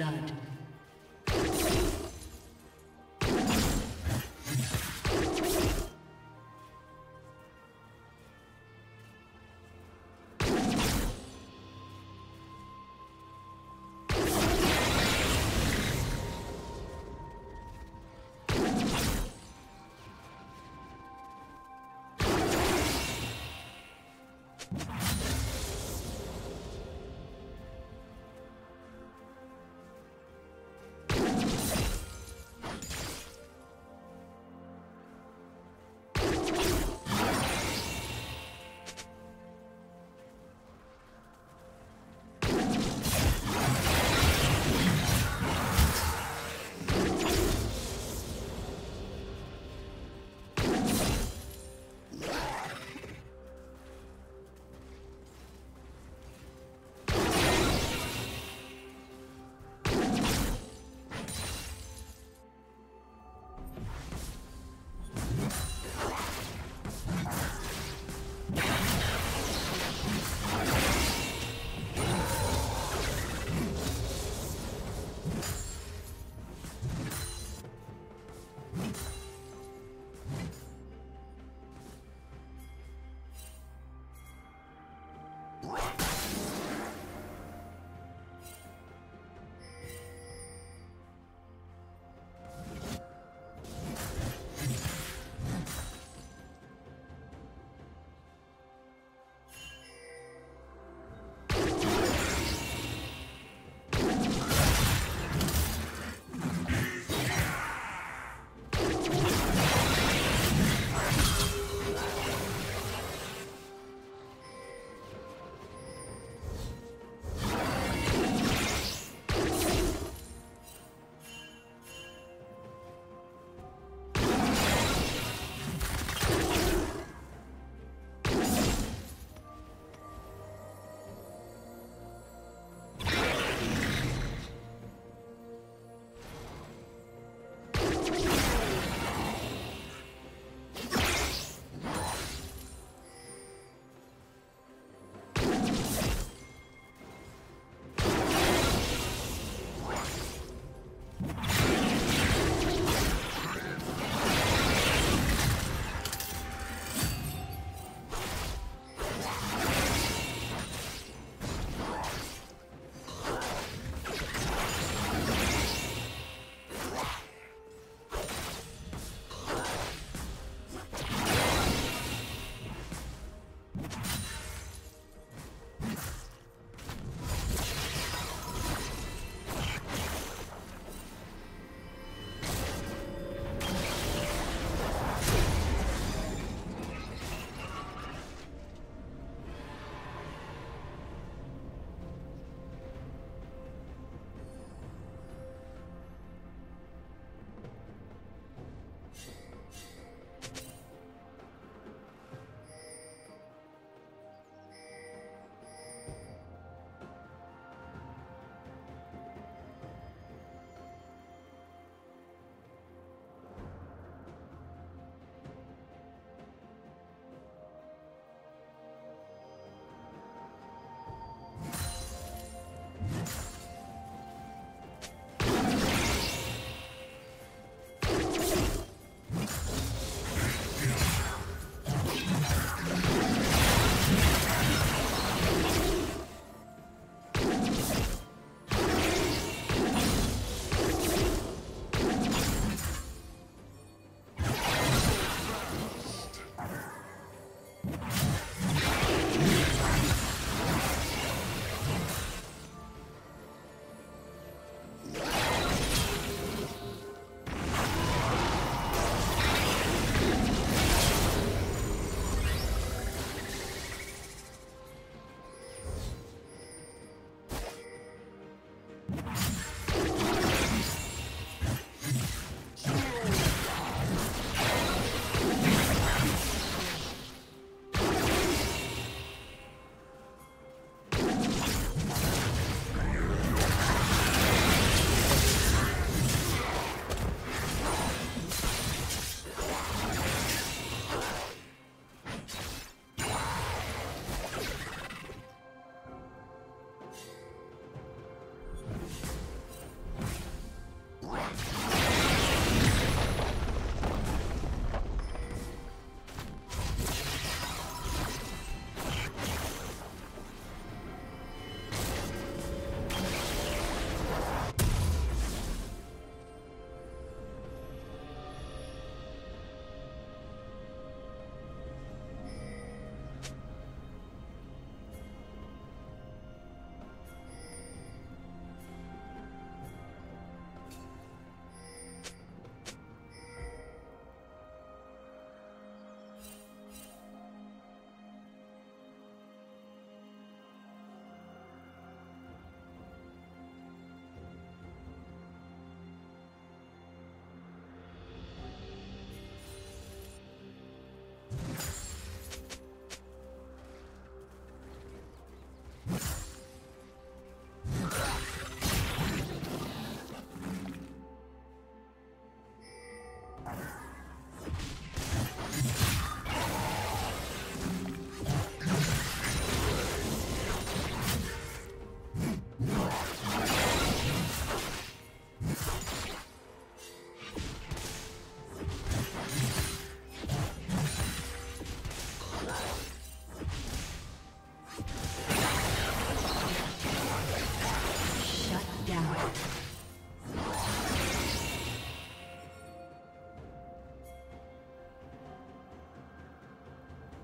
blood.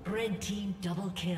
Red team double kill.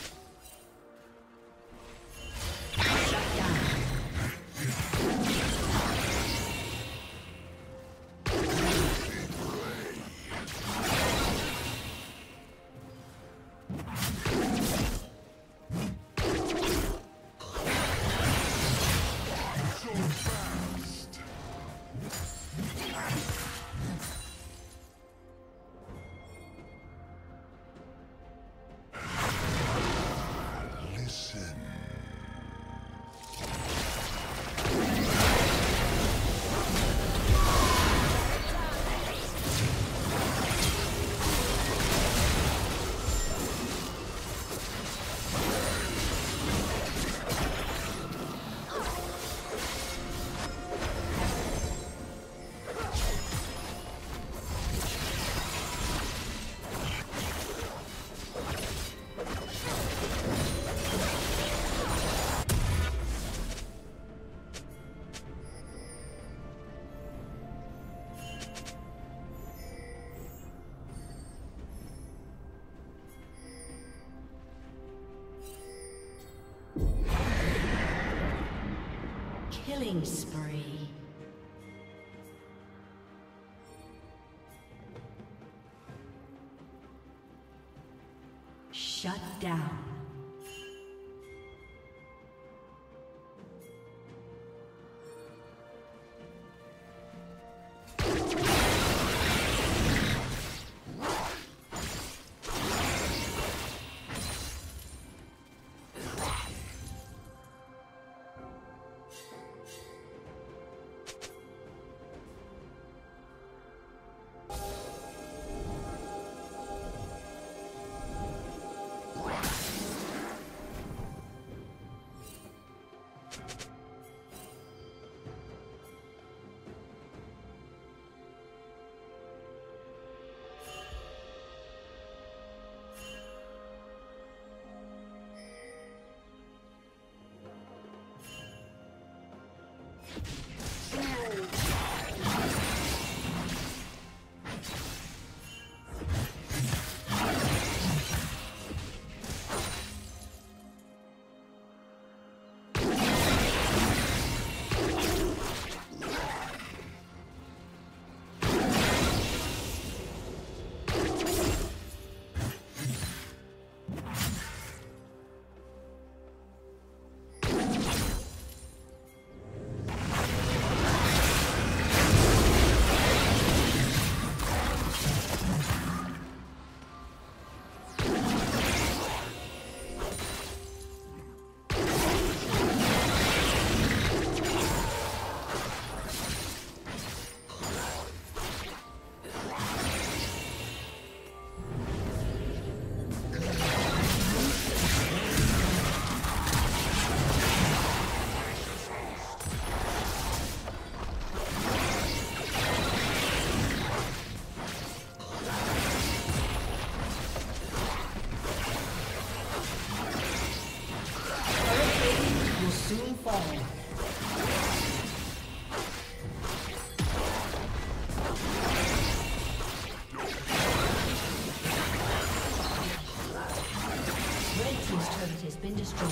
Killing spree. Shut down. team's turret has been destroyed.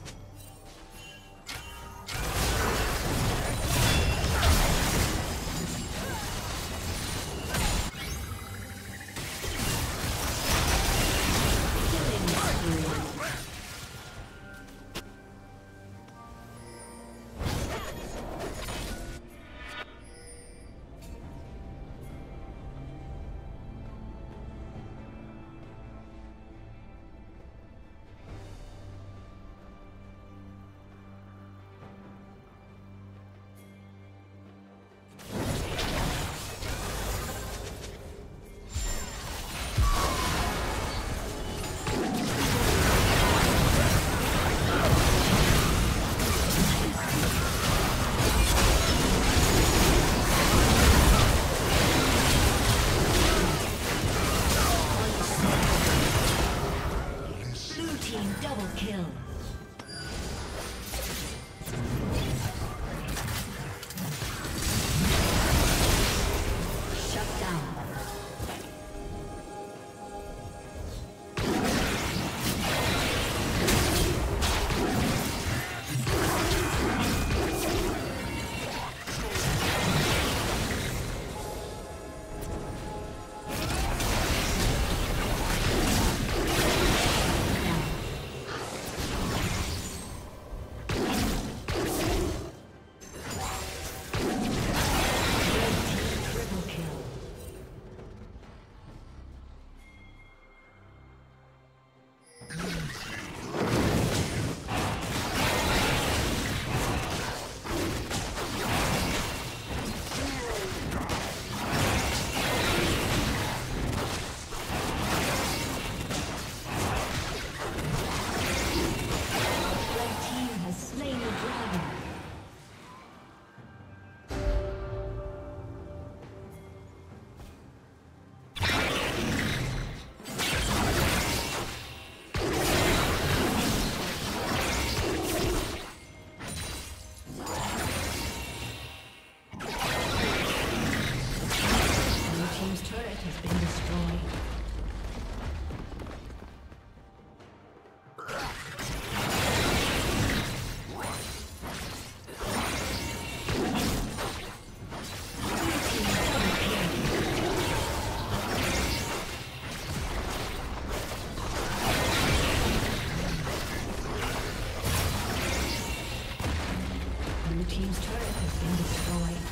Blue team's turret has been destroyed.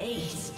Aced.